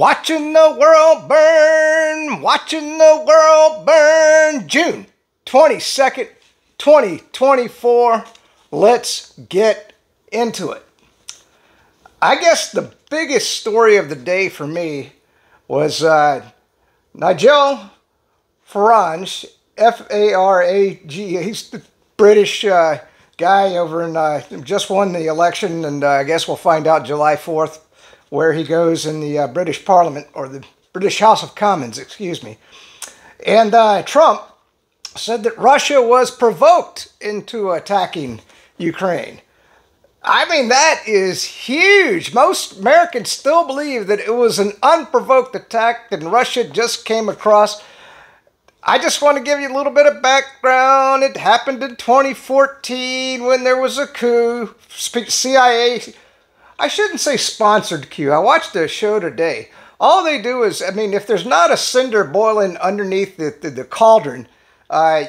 Watching the world burn, watching the world burn. June 22nd, 2024. Let's get into it. I guess the biggest story of the day for me was Nigel Farage, F-A-R-A-G-E. He's the British guy over in, just won the election, and I guess we'll find out July 4th where he goes in the British Parliament, or the British House of Commons, excuse me. And Trump said that Russia was provoked into attacking Ukraine. I mean, that is huge. Most Americans still believe that it was an unprovoked attack and Russia just came across. I just want to give you a little bit of background. It happened in 2014 when there was a coup, CIA, I shouldn't say sponsored coup. I watched a show today. All they do is, I mean, if there's not a cinder boiling underneath the cauldron,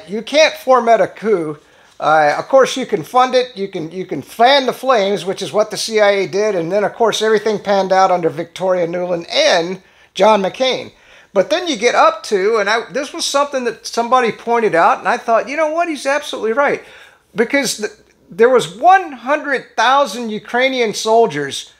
you can't format a coup. Of course, you can fund it. You can fan the flames, which is what the CIA did. And then, of course, everything panned out under Victoria Nuland and John McCain. But then you get up to, and this was something that somebody pointed out, and I thought, you know what, he's absolutely right. Because there was 100,000 Ukrainian soldiers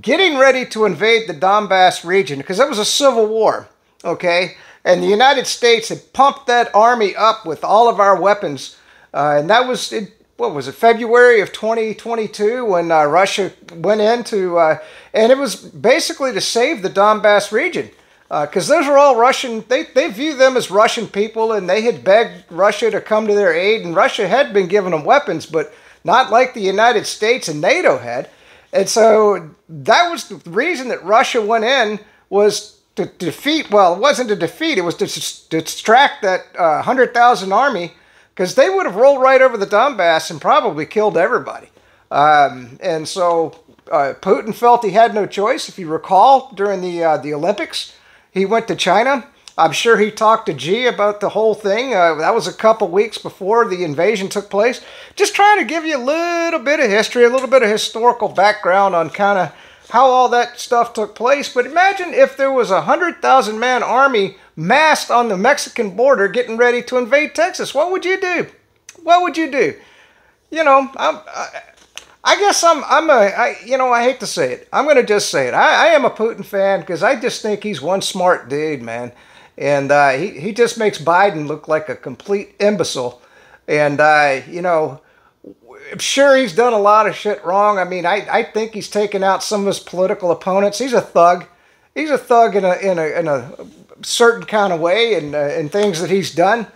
getting ready to invade the Donbas region, because that was a civil war, okay? And the United States had pumped that army up with all of our weapons, and that was, what was it, February of 2022 when Russia went into, and it was basically to save the Donbas region. Because those were all Russian, they view them as Russian people, and they had begged Russia to come to their aid, and Russia had been giving them weapons, but not like the United States and NATO had. And so that was the reason that Russia went in, was to defeat, well, it wasn't to defeat, it was to distract that 100,000 army, because they would have rolled right over the Donbass and probably killed everybody. And so Putin felt he had no choice. If you recall, during the Olympics, he went to China. I'm sure he talked to Xi about the whole thing. That was a couple weeks before the invasion took place. Just trying to give you a little bit of history, a little bit of historical background on kind of how all that stuff took place. But imagine if there was a 100,000-man army massed on the Mexican border getting ready to invade Texas. What would you do? What would you do? You know, I hate to say it. I'm going to just say it. I am a Putin fan because I just think he's one smart dude, man. And he just makes Biden look like a complete imbecile. And, you know, I'm sure he's done a lot of shit wrong. I mean, I think he's taken out some of his political opponents. He's a thug. He's a thug in a certain kind of way, and things that he's done.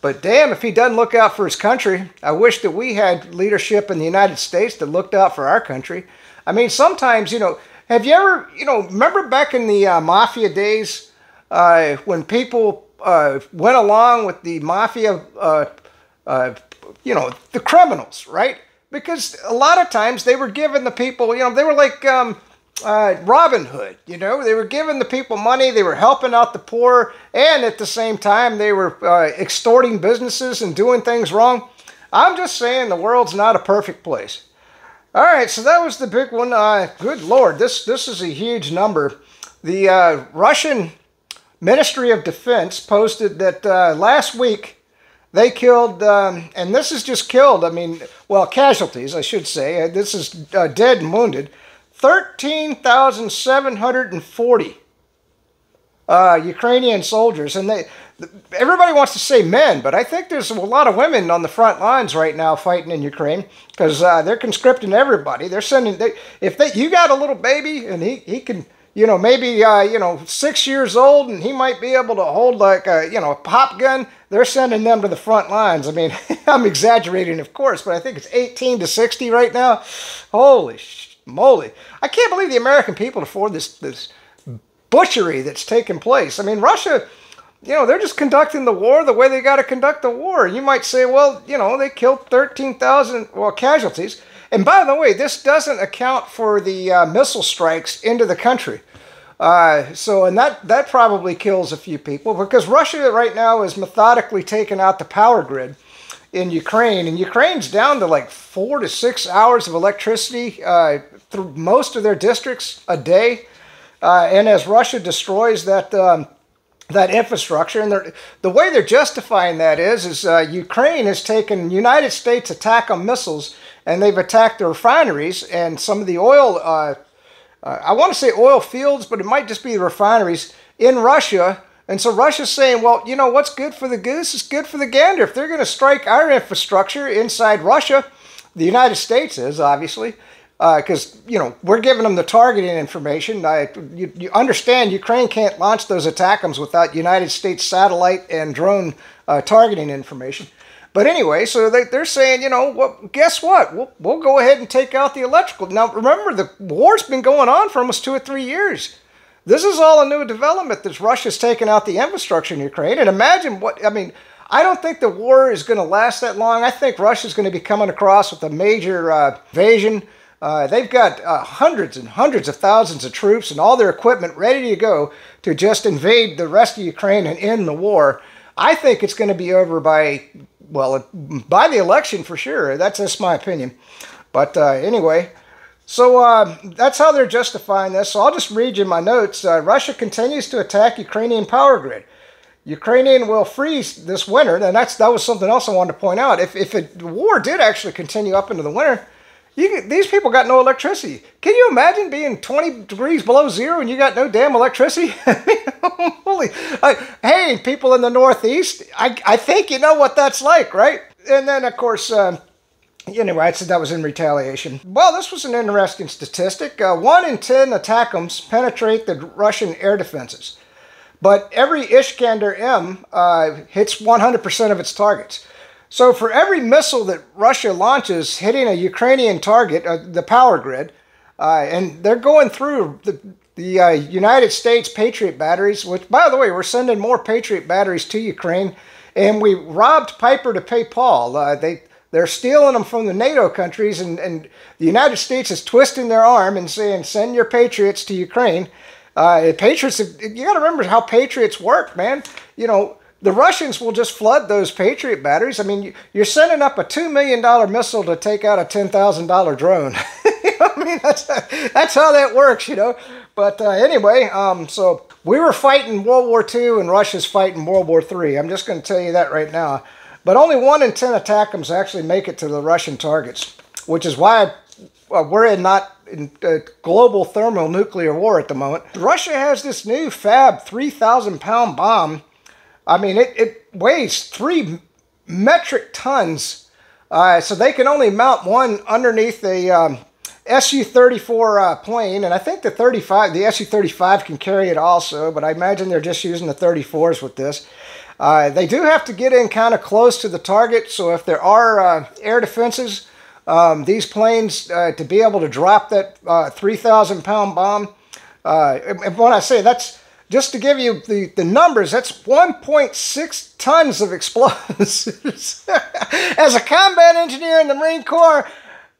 But damn, if he doesn't look out for his country. I wish that we had leadership in the United States that looked out for our country. I mean, sometimes, you know, have you ever, you know, remember back in the mafia days when people went along with the mafia, you know, the criminals, right? Because a lot of times they were giving the people, you know, they were like Robin Hood, you know, they were giving the people money, they were helping out the poor, and at the same time they were extorting businesses and doing things wrong. I'm just saying the world's not a perfect place. All right, so that was the big one. Good Lord, this is a huge number. The Russian Ministry of Defense posted that last week they killed, and this is just killed, I mean, well, casualties, I should say. This is dead and wounded. 13,740 Ukrainian soldiers, and everybody wants to say men, but I think there's a lot of women on the front lines right now fighting in Ukraine, because they're conscripting everybody. They're sending, you got a little baby, and he can, you know, maybe, you know, 6 years old, and he might be able to hold like a, you know, a pop gun. They're sending them to the front lines. I mean, I'm exaggerating, of course, but I think it's 18 to 60 right now. Holy shit. Moly. I can't believe the American people afford this butchery that's taking place. I mean, Russia, you know, they're just conducting the war the way they got to conduct the war. You might say, well, you know, they killed 13,000 casualties. And by the way, this doesn't account for the missile strikes into the country. So, and that probably kills a few people, because Russia right now is methodically taking out the power grid in Ukraine, and Ukraine's down to like 4 to 6 hours of electricity through most of their districts a day. And as Russia destroys that that infrastructure, and the way they're justifying that is Ukraine has taken United States ATACMS missiles, and they've attacked the refineries and some of the oil. I want to say oil fields, but it might just be the refineries in Russia. And so Russia's saying, well, you know, what's good for the goose is good for the gander. If they're going to strike our infrastructure inside Russia, the United States is, obviously, because, you know, we're giving them the targeting information. You understand Ukraine can't launch those ATACMS without United States satellite and drone targeting information. But anyway, so they're saying, you know, well, guess what? We'll go ahead and take out the electrical. Now, remember, the war's been going on for almost 2 or 3 years. This is all a new development that Russia's taken out the infrastructure in Ukraine. And imagine what, I mean, I don't think the war is going to last that long. I think Russia's going to be coming across with a major invasion. They've got hundreds and hundreds of thousands of troops and all their equipment ready to go to just invade the rest of Ukraine and end the war. I think it's going to be over by, well, by the election for sure. That's just my opinion. But anyway, so that's how they're justifying this. So I'll just read you my notes. Russia continues to attack Ukrainian power grid. Ukrainian will freeze this winter. And that was something else I wanted to point out. If the war did actually continue up into the winter, these people got no electricity. Can you imagine being 20 degrees below zero and you got no damn electricity? Holy! Hey, people in the Northeast, I think you know what that's like, right? And then, of course, anyway, I said that was in retaliation. Well, this was an interesting statistic. 1 in 10 ATACMS penetrate the Russian air defenses, but every Iskander-M hits 100% of its targets. So for every missile that Russia launches hitting a Ukrainian target, the power grid, and they're going through the United States Patriot batteries, which, by the way, we're sending more Patriot batteries to Ukraine, and we robbed Piper to pay Paul. They're stealing them from the NATO countries, and the United States is twisting their arm and saying, send your Patriots to Ukraine. Patriots, you got to remember how Patriots work, man. You know, the Russians will just flood those Patriot batteries. I mean, you're sending up a $2 million missile to take out a $10,000 drone. You know, I mean, that's how that works, you know. But anyway, so we were fighting World War II and Russia's fighting World War III. I'm just going to tell you that right now. But only 1 in 10 ATACMS actually make it to the Russian targets, which is why we're not in global thermonuclear war at the moment. Russia has this new fab 3,000-pound bomb. I mean, it weighs 3 metric tons, so they can only mount one underneath the SU-34 plane, and I think the SU-35 can carry it also, but I imagine they're just using the 34s with this. They do have to get in kind of close to the target, so if there are air defenses, these planes, to be able to drop that 3,000-pound bomb, and when I say that's, just to give you the numbers, that's 1.6 tons of explosives. As a combat engineer in the Marine Corps,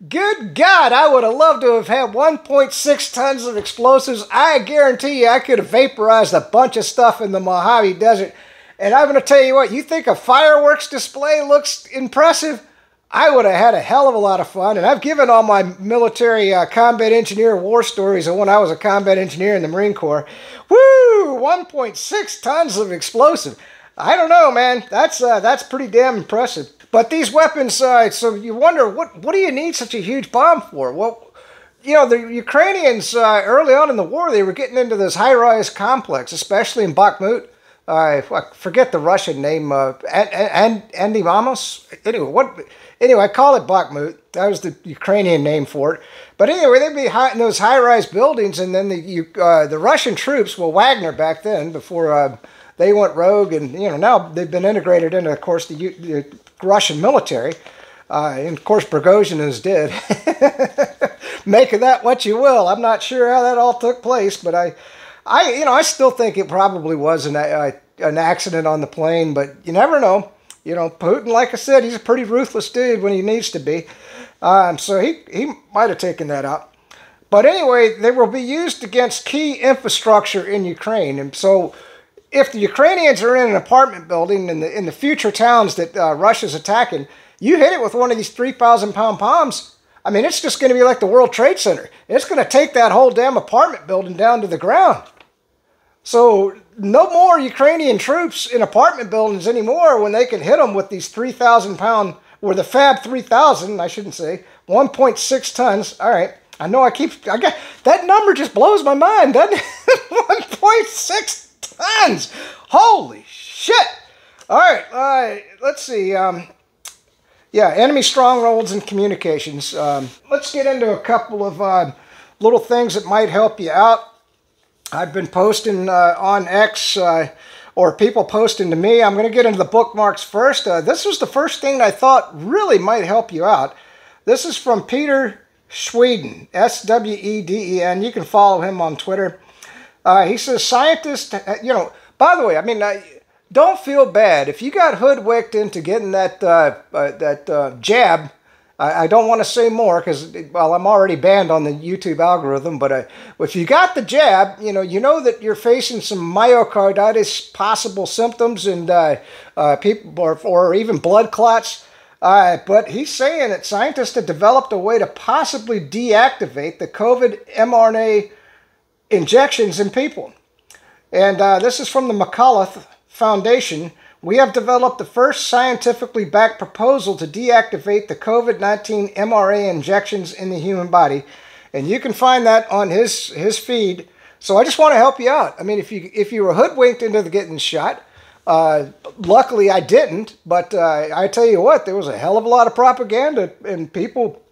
good God, I would have loved to have had 1.6 tons of explosives. I guarantee you I could have vaporized a bunch of stuff in the Mojave Desert. And I'm going to tell you what, you think a fireworks display looks impressive? I would have had a hell of a lot of fun, and I've given all my military combat engineer war stories of when I was a combat engineer in the Marine Corps. Woo! 1.6 tons of explosive. I don't know, man. That's pretty damn impressive. But these weapons, so you wonder, what do you need such a huge bomb for? Well, you know, the Ukrainians, early on in the war, they were getting into this high-rise complex, especially in Bakhmut. I forget the Russian name, Andy Mamos? Anyway, anyway, I call it Bakhmut. That was the Ukrainian name for it. But anyway, they'd be in those high-rise buildings, and then the Russian troops, well, Wagner back then, before they went rogue, and you know now they've been integrated into, of course, the Russian military. And, of course, Bergosian is dead. Make of that what you will. I'm not sure how that all took place, but I still think it probably was an accident on the plane, but you never know. You know, Putin, like I said, he's a pretty ruthless dude when he needs to be. So he might have taken that out. But anyway, they will be used against key infrastructure in Ukraine. And so if the Ukrainians are in an apartment building in the future towns that Russia's attacking, you hit it with one of these 3,000-pound bombs, I mean, it's just going to be like the World Trade Center. It's going to take that whole damn apartment building down to the ground. So no more Ukrainian troops in apartment buildings anymore when they can hit them with these 3,000-pound, or the Fab 3,000, I shouldn't say, 1.6 tons. All right. I know I got that number just blows my mind, doesn't it? 1.6 tons. Holy shit. All right. Let's see. Yeah, enemy strongholds and communications. Let's get into a couple of little things that might help you out. I've been posting on X, or people posting to me. I'm going to get into the bookmarks first. This was the first thing that I thought really might help you out. This is from Peter Sweden, S-W-E-D-E-N. You can follow him on Twitter. He says, scientists, you know, by the way, I mean... don't feel bad if you got hoodwinked into getting that jab. I don't want to say more because, well, I'm already banned on the YouTube algorithm. But if you got the jab, you know that you're facing some myocarditis possible symptoms and people or even blood clots. But he's saying that scientists have developed a way to possibly deactivate the COVID mRNA injections in people, and this is from the McAuliffe Foundation. We have developed the first scientifically backed proposal to deactivate the COVID-19 mRNA injections in the human body, and you can find that on his feed. So I just want to help you out. I mean, if you were hoodwinked into the getting shot, luckily I didn't. But I tell you what, there was a hell of a lot of propaganda, and people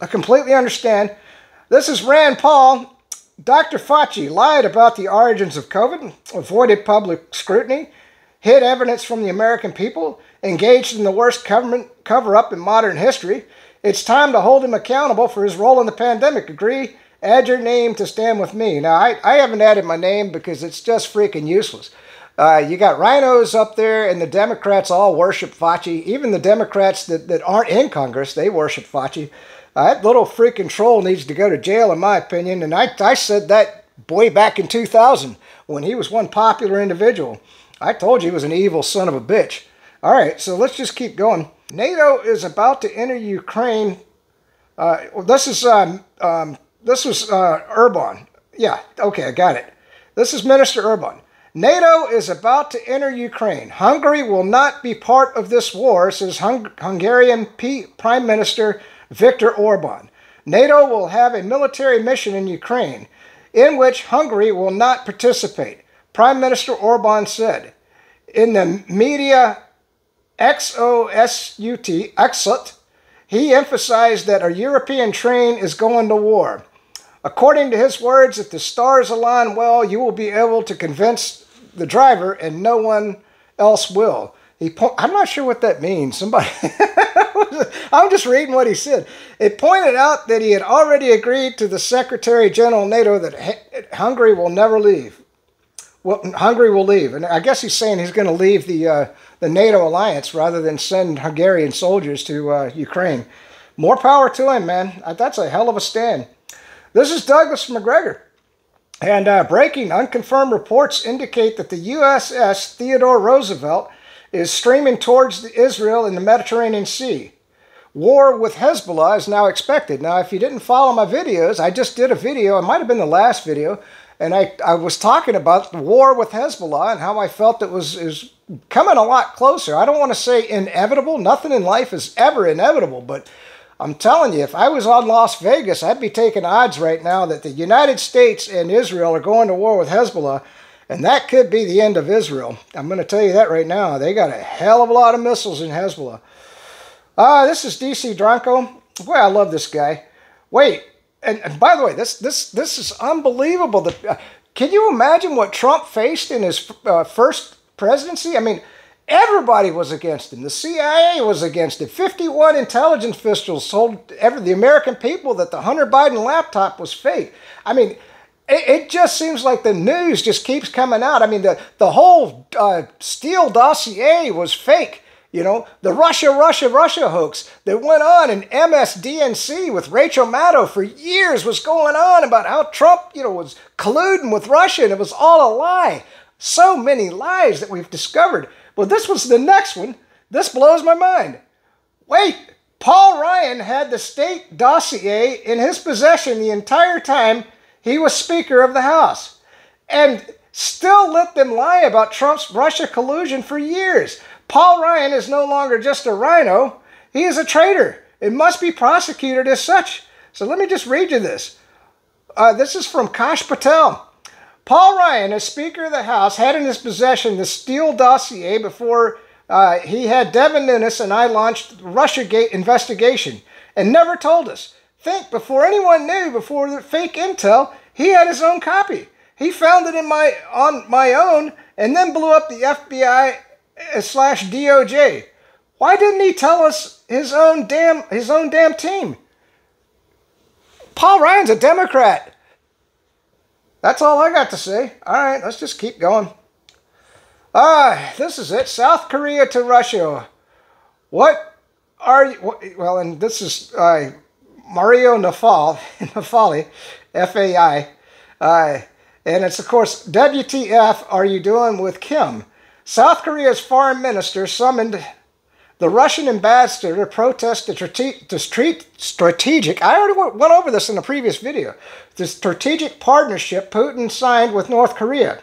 completely understand. This is Rand Paul. Dr. Fauci lied about the origins of COVID, avoided public scrutiny, hid evidence from the American people, engaged in the worst government cover-up in modern history. It's time to hold him accountable for his role in the pandemic. Agree? Add your name to stand with me. Now, I haven't added my name because it's just freaking useless. You got rhinos up there, and the Democrats all worship Fauci. Even the Democrats that aren't in Congress, they worship Fauci. That little freaking troll needs to go to jail, in my opinion, and I said that way back in 2000 when he was one popular individual. I told you he was an evil son of a bitch. All right, so let's just keep going. NATO is about to enter Ukraine. This was Orban. Yeah, okay, I got it. This is Minister Orban. NATO is about to enter Ukraine. Hungary will not be part of this war, says Hungarian Prime Minister Viktor Orban. NATO will have a military mission in Ukraine in which Hungary will not participate, Prime Minister Orban said. In the media Exot, he emphasized that a European train is going to war. According to his words, if the stars align well, you will be able to convince the driver and no one else will. I'm not sure what that means. Somebody... I'm just reading what he said. It pointed out that he had already agreed to the Secretary General of NATO that Hungary will never leave. Well, Hungary will leave, and I guess he's saying he's going to leave the NATO alliance rather than send Hungarian soldiers to Ukraine. More power to him, man. That's a hell of a stand. This is Douglas MacGregor, and breaking unconfirmed reports indicate that the USS Theodore Roosevelt is streaming towards Israel in the Mediterranean Sea. War with Hezbollah is now expected. Now, if you didn't follow my videos, I just did a video, it might have been the last video, and I was talking about the war with Hezbollah and how I felt it is coming a lot closer. I don't want to say inevitable. Nothing in life is ever inevitable, but I'm telling you, if I was on Las Vegas, I'd be taking odds right now that the United States and Israel are going to war with Hezbollah, and that could be the end of Israel. I'm going to tell you that right now. They got a hell of a lot of missiles in Hezbollah. This is DC Dranko. Boy, I love this guy. Wait, and by the way, this is unbelievable. Can you imagine what Trump faced in his first presidency? I mean, everybody was against him. The CIA was against him. 51 intelligence officials told the American people that the Hunter Biden laptop was fake. I mean... It just seems like the news just keeps coming out. I mean, the whole Steele dossier was fake. You know, the Russia hoax that went on in MSDNC with Rachel Maddow for years was going on about how Trump, was colluding with Russia, and it was all a lie. So many lies that we've discovered. Well, this was the next one. This blows my mind. Wait. Paul Ryan had the state dossier in his possession the entire time he was Speaker of the House, and still let them lie about Trump's Russia collusion for years. Paul Ryan is no longer just a rhino. He is a traitor and must be prosecuted as such. So let me just read you this. This is from Kash Patel. Paul Ryan, as Speaker of the House, had in his possession the Steele dossier before he had Devin Nunes and I launched the Russiagate investigation, and never told us. Think, before anyone knew, before the fake intel, he had his own copy. He found it on my own and then blew up the FBI/DOJ. Why didn't he tell us his own damn team? Paul Ryan's a Democrat. That's all I got to say. All right, let's just keep going. This is it. South Korea to Russia. What are you... Well, and this is Mario Nafal, Nafali, F-A-I. And it's, of course, WTF are you doing with Kim? South Korea's foreign minister summoned the Russian ambassador to protest the strategic... I already went over this in the previous video. The strategic partnership Putin signed with North Korea.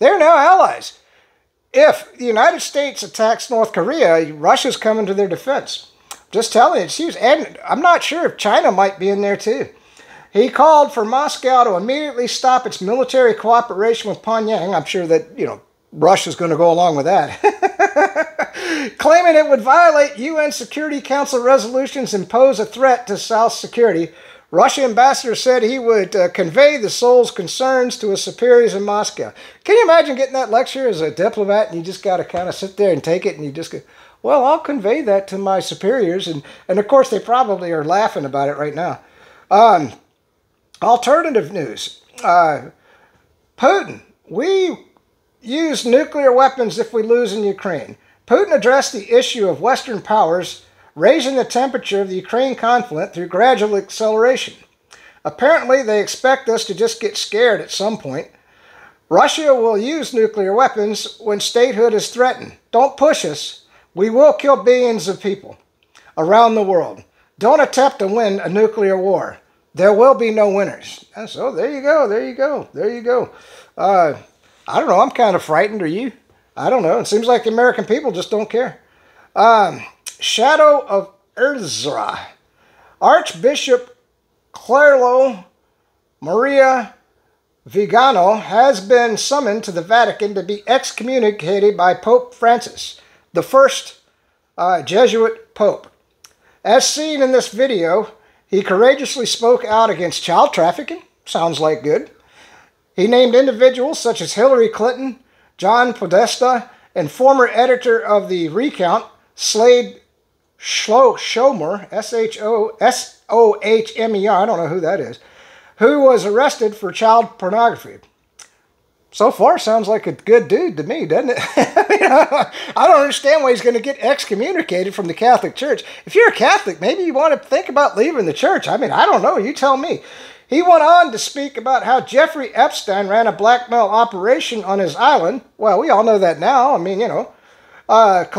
They're now allies. If the United States attacks North Korea, Russia's coming to their defense. Just telling you, and I'm not sure if China might be in there too. He called for Moscow to immediately stop its military cooperation with Pyongyang. I'm sure that, you know, Russia's going to go along with that. Claiming it would violate UN Security Council resolutions and pose a threat to South's security. Russian ambassador said he would convey the Seoul's concerns to his superiors in Moscow. Can you imagine getting that lecture as a diplomat, and you just got to kind of sit there and take it, and you just go, well, I'll convey that to my superiors. And of course, they probably are laughing about it right now. Alternative news. Putin, we use nuclear weapons if we lose in Ukraine. Putin addressed the issue of Western powers raising the temperature of the Ukraine conflict through gradual acceleration. Apparently, they expect us to just get scared at some point. Russia will use nuclear weapons when statehood is threatened. Don't push us. We will kill billions of people around the world. Don't attempt to win a nuclear war. There will be no winners. And so there you go, there you go, there you go. I don't know, I'm kind of frightened, are you? I don't know. It seems like the American people just don't care. Shadow of Erzra. Archbishop Carlo Maria Vigano has been summoned to the Vatican to be excommunicated by Pope Francis, the first Jesuit Pope. As seen in this video, he courageously spoke out against child trafficking. Sounds like good. He named individuals such as Hillary Clinton, John Podesta, and former editor of the Recount, Slade Shomer, S-H-O-S-O-H-M-E-R, I don't know who that is, who was arrested for child pornography. So far, sounds like a good dude to me, doesn't it? I don't understand why he's going to get excommunicated from the Catholic Church. If you're a Catholic, maybe you want to think about leaving the church. I mean, I don't know. You tell me. He went on to speak about how Jeffrey Epstein ran a blackmail operation on his island. Well, we all know that now. I mean, you know. Of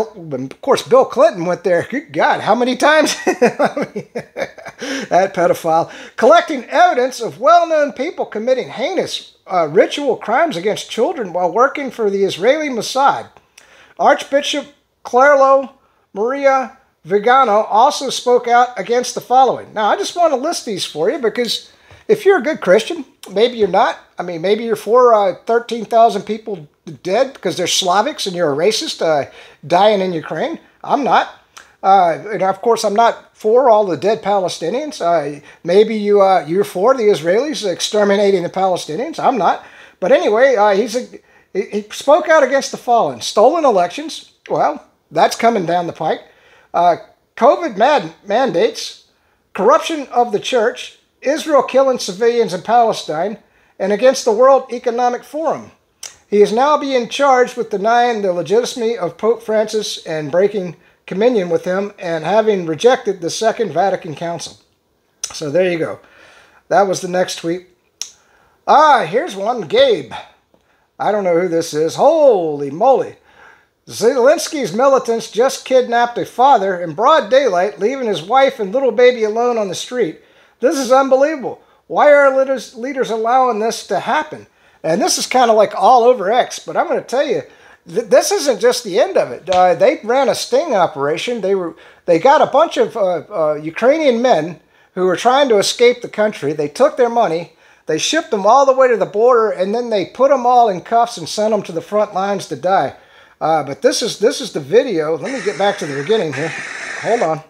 course, Bill Clinton went there. Good God, how many times? I mean, that pedophile. Collecting evidence of well-known people committing heinous ritual crimes against children while working for the Israeli Mossad. Archbishop Carlo Maria Vigano also spoke out against the following. Now, I just want to list these for you because if you're a good Christian, maybe you're not. I mean, maybe you're for 13,000 people dead because they're Slavics and you're a racist dying in Ukraine. I'm not. And of course, I'm not for all the dead Palestinians. Maybe you're for the Israelis exterminating the Palestinians. I'm not. But anyway, he spoke out against the fallen. Stolen elections. Well, that's coming down the pike. COVID mandates. Corruption of the church. Israel killing civilians in Palestine, and against the World Economic Forum. He is now being charged with denying the legitimacy of Pope Francis and breaking communion with him and having rejected the Second Vatican Council. So there you go. That was the next tweet. Here's one. Gabe. I don't know who this is. Holy moly. Zelensky's militants just kidnapped a father in broad daylight, leaving his wife and little baby alone on the street. This is unbelievable. Why are leaders allowing this to happen? And this is kind of like all over X, but I'm going to tell you, this isn't just the end of it. They ran a sting operation. They got a bunch of Ukrainian men who were trying to escape the country. They took their money. They shipped them all the way to the border, and then they put them all in cuffs and sent them to the front lines to die. But this is the video. Let me get back to the beginning here. Hold on.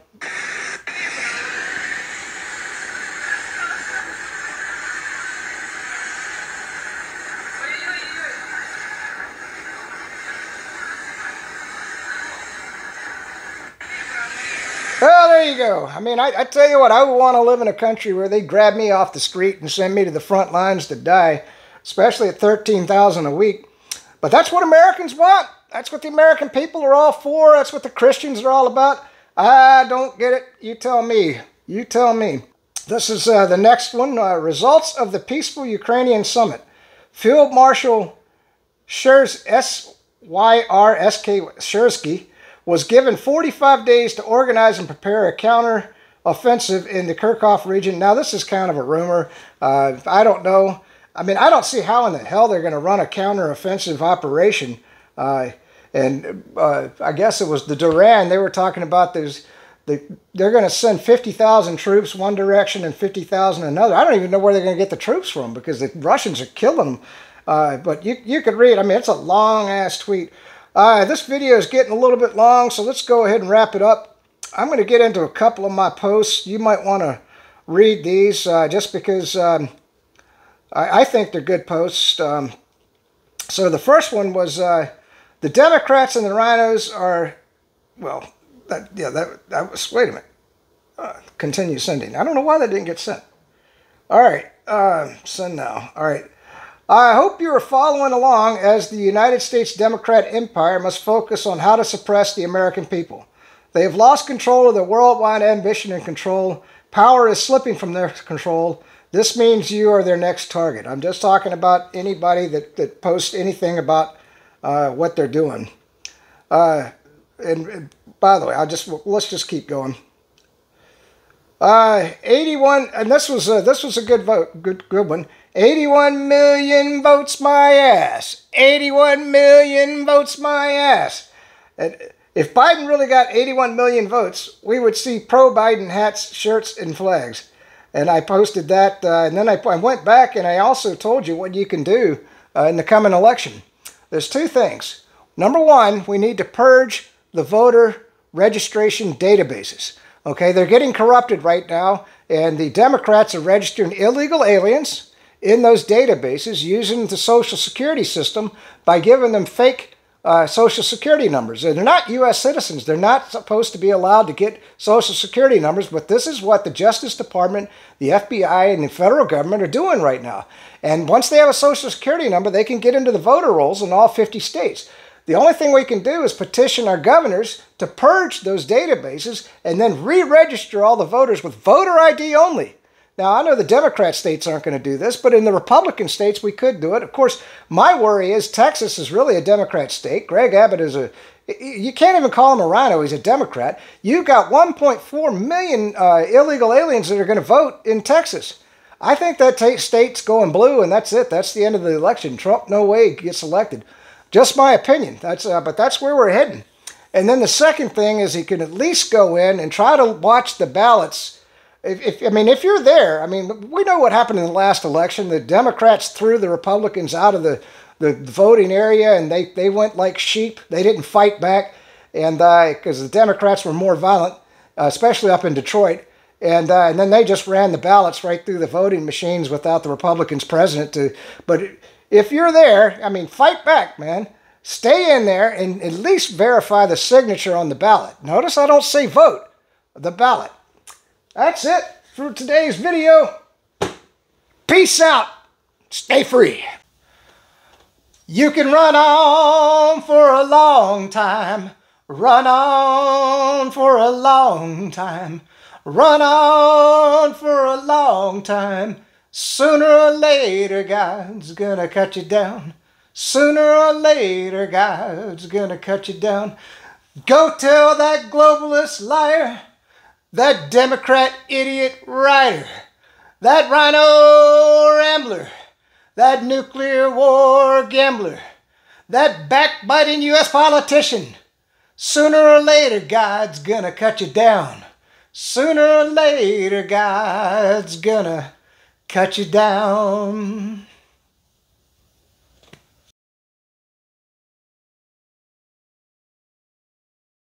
Well, there you go. I mean, I tell you what, I would want to live in a country where they grab me off the street and send me to the front lines to die, especially at $13,000 a week. But that's what Americans want. That's what the American people are all for. That's what the Christians are all about. I don't get it. You tell me. You tell me. This is the next one. Results of the Peaceful Ukrainian Summit. Field Marshal Syersky was given 45 days to organize and prepare a counter-offensive in the Kharkiv region. Now, this is kind of a rumor. I don't know. I mean, I don't see how in the hell they're going to run a counter-offensive operation. I guess it was the Duran. They were talking about those. They're going to send 50,000 troops one direction and 50,000 another. I don't even know where they're going to get the troops from because the Russians are killing them. But you could read. I mean, it's a long-ass tweet. This video is getting a little bit long, so let's go ahead and wrap it up. I'm going to get into a couple of my posts. You might want to read these just because I think they're good posts. So the first one was the Democrats and the Rhinos are, well, that was, wait a minute. Continue sending. I don't know why that didn't get sent. All right, send now. All right. I hope you are following along as the United States Democrat empire must focus on how to suppress the American people. They have lost control of their worldwide ambition and control. Power is slipping from their control. This means you are their next target. I'm just talking about anybody that posts anything about what they're doing. And by the way, let's just keep going. 81, and this was a good vote, good one. 81 million votes my ass. 81 million votes my ass. And if Biden really got 81 million votes, we would see pro-Biden hats, shirts, and flags. And I posted that, and then I went back and I also told you what you can do in the coming election. There's two things. Number one, we need to purge the voter registration databases. Okay, they're getting corrupted right now, and the Democrats are registering illegal aliens in those databases using the Social Security system by giving them fake Social Security numbers. And they're not U.S. citizens. They're not supposed to be allowed to get Social Security numbers, but this is what the Justice Department, the FBI, and the federal government are doing right now. And once they have a Social Security number, they can get into the voter rolls in all 50 states. The only thing we can do is petition our governors to purge those databases and then re-register all the voters with voter ID only. Now, I know the Democrat states aren't going to do this, but in the Republican states, we could do it. Of course, my worry is Texas is really a Democrat state. Greg Abbott is you can't even call him a rhino. He's a Democrat. You've got 1.4 million illegal aliens that are going to vote in Texas. I think that state's going blue, and that's it. That's the end of the election. Trump, no way, gets elected. Just my opinion. But that's where we're heading. And then the second thing is he can at least go in and try to watch the ballots. If you're there, I mean, we know what happened in the last election. The Democrats threw the Republicans out of the voting area, and they went like sheep. They didn't fight back, and because the Democrats were more violent, especially up in Detroit, and then they just ran the ballots right through the voting machines without the Republicans president to. But if you're there, I mean, fight back, man. Stay in there and at least verify the signature on the ballot. Notice I don't say vote, the ballot. That's it for today's video. Peace out. Stay free. You can run on for a long time. Run on for a long time. Run on for a long time. Sooner or later, God's gonna cut you down. Sooner or later, God's gonna cut you down. Go tell that globalist liar, that Democrat idiot writer, that rhino rambler, that nuclear war gambler, that backbiting U.S. politician. Sooner or later, God's gonna cut you down. Sooner or later, God's gonna cut you down.